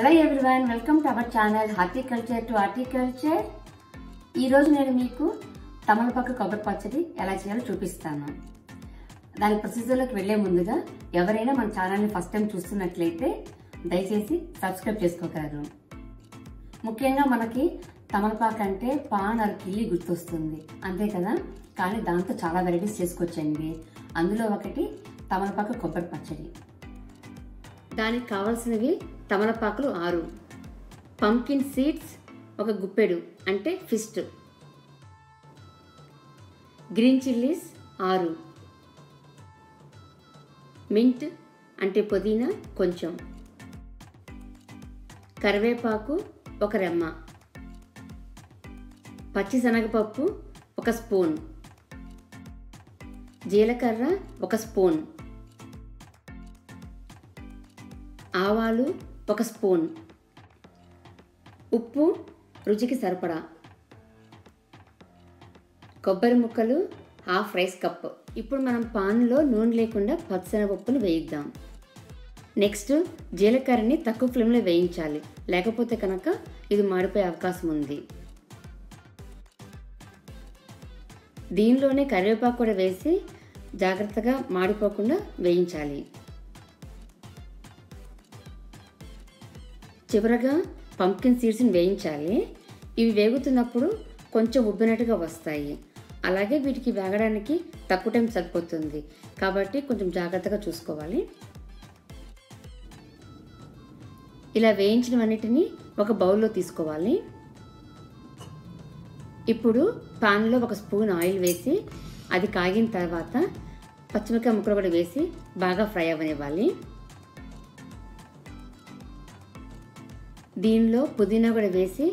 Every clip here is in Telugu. Hello everyone welcome to our channel horticulture 2 agriculture. ई रोज नेनु मीकु तमलपाकु कोब्बरी पచ్చడి ఎలా చేయాలో చూపిస్తాను। దాని ప్రాసెస్ లోకి వెళ్ళే ముందుగా ఎవరైనా మన ఛానల్ ని ఫస్ట్ టైం చూస్తున్నట్లయితే దయచేసి సబ్స్క్రైబ్ చేసుకోగలరు। ముఖ్యంగా మనకి తమలపాకు అంటే పాన్ ఆర్ కిల్లి గుర్తొస్తుంది అంతే కదా, కానీ దాంతో చాలా వెరైటీస్ చేసుకోవచ్చండి। అందులో ఒకటి తమలపాకు కొబ్బరి పచ్చడి। దానికి కావాల్సినవి తమలపాకులు 6, పంకిన్ సీడ్స్ 1 గుప్పెడు అంటే ఫిస్ట్, గ్రీన్ చిల్లీస్ 6, మింట్ అంటే పుదీనా కొంచెం, కరివేపాకు 1 రెమ్మ, పచ్చి శనగపప్పు 1 స్పూన్, జీలకర్ర 1 స్పూన్, ఆవాలు 1 స్పూన్, ఉప్పు రుచికి సరిపడా, కొబ్బరి ముక్కలు ½ రైస్ కప్। ఇప్పుడు మనం పాన్లో నూనె లేకుండా పచ్చనపప్పును వేయిద్దాం। నెక్స్ట్ జీలకర్రని తక్కువ ఫ్లేమ్లో వేయించాలి, లేకపోతే కనుక ఇది మాడిపోయే అవకాశం ఉంది। దీనిలోనే కరివేపాకు కూడా వేసి జాగ్రత్తగా మాడిపోకుండా వేయించాలి। చివరగా పంకిన్ సీడ్స్ని వేయించాలి। ఇవి వేగుతున్నప్పుడు కొంచెం ఉబ్బినట్టుగా వస్తాయి, అలాగే వీటికి వేగడానికి తక్కువ టైం సరిపోతుంది కాబట్టి కొంచెం జాగ్రత్తగా చూసుకోవాలి। ఇలా వేయించినవన్నిటిని ఒక బౌల్లో తీసుకోవాలి। ఇప్పుడు ప్యాన్లో 1 స్పూన్ ఆయిల్ వేసి అది కాగిన తర్వాత పచ్చిమిరపకాయ ముక్కలు కూడా వేసి బాగా ఫ్రై అవ్వనివ్వాలి। దీనిలో పుదీనా కూడా వేసి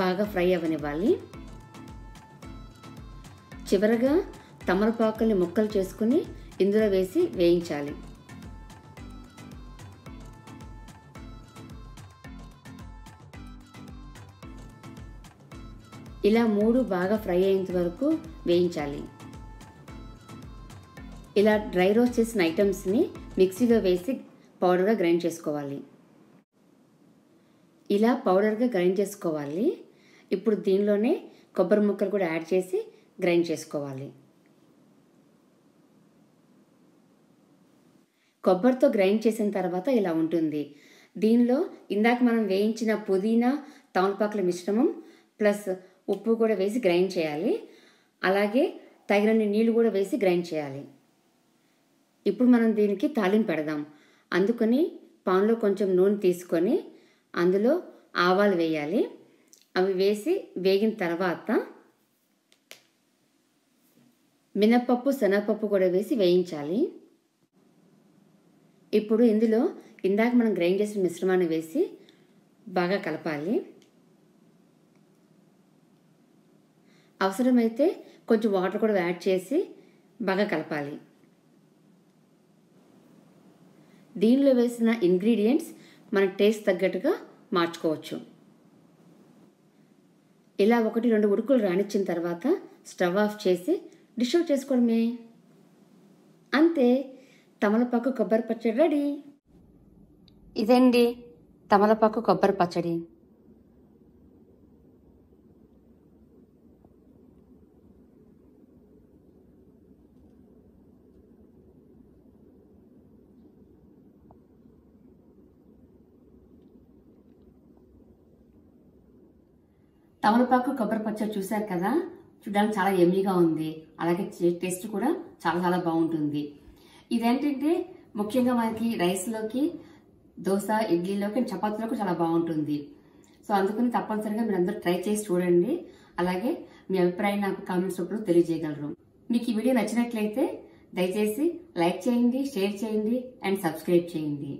బాగా ఫ్రై అవ్వనివ్వాలి। చివరగా తమలపాకుల్ని ముక్కలు చేసుకుని ఇందులో వేసి వేయించాలి। ఇలా 3 బాగా ఫ్రై అయ్యేంత వరకు వేయించాలి। ఇలా డ్రై రోస్ట్ చేసిన ఐటమ్స్ని మిక్సీలో వేసి పౌడర్గా గ్రైండ్ చేసుకోవాలి। ఇలా పౌడర్గా గ్రైండ్ చేసుకోవాలి। ఇప్పుడు దీనిలోనే కొబ్బరి ముక్కలు కూడా యాడ్ చేసి గ్రైండ్ చేసుకోవాలి। కొబ్బరితో గ్రైండ్ చేసిన తర్వాత ఇలా ఉంటుంది। దీనిలో ఇందాక మనం వేయించిన పుదీనా తమలపాకుల మిశ్రమం ప్లస్ ఉప్పు కూడా వేసి గ్రైండ్ చేయాలి, అలాగే తగినన్ని నీళ్లు కూడా వేసి గ్రైండ్ చేయాలి। ఇప్పుడు మనం దీనికి తాలింపు పెడదాం, అందుకని పాన్లో కొంచెం నూనె తీసుకొని అందులో ఆవాలు వేయాలి। అవి వేసి వేగిన తర్వాత మినపప్పు శనగపప్పు కూడా వేసి వేయించాలి। ఇప్పుడు ఇందులో ఇందాక మనం గ్రైండ్ చేసిన మిశ్రమాన్ని వేసి బాగా కలపాలి। అవసరమైతే కొంచెం వాటర్ కూడా యాడ్ చేసి బాగా కలపాలి। దీనిలో వేసిన ఇంగ్రీడియంట్స్ మన టేస్ట్ తగ్గట్టుగా మార్చుకోవచ్చు। ఇలా 1-2 ఉడుకులు రానిచ్చిన తర్వాత స్టవ్ ఆఫ్ చేసి డిష్ అవుట్ చేసుకోవడమే, అంతే। తమలపాకు కొబ్బరి పచ్చడి రెడీ। ఇదండి తమలపాకు కొబ్బరి పచ్చడి। తమలపాకు కొబ్బరి పచ్చడి చూశారు కదా, చూడడానికి చాలా ఎమ్మీగా ఉంది, అలాగే టేస్ట్ కూడా చాలా చాలా బాగుంటుంది। ఇదేంటంటే ముఖ్యంగా మనకి రైస్లోకి, దోశ, ఇడ్లీలోకి, చపాతీలోకి చాలా బాగుంటుంది। సో అందుకని తప్పనిసరిగా మీరు అందరూ ట్రై చేసి చూడండి, అలాగే మీ అభిప్రాయం నాకు కామెంట్స్ రూపంలో తెలియజేయగలరు। మీకు ఈ వీడియో నచ్చినట్లయితే దయచేసి లైక్ చేయండి, షేర్ చేయండి అండ్ సబ్స్క్రైబ్ చేయండి।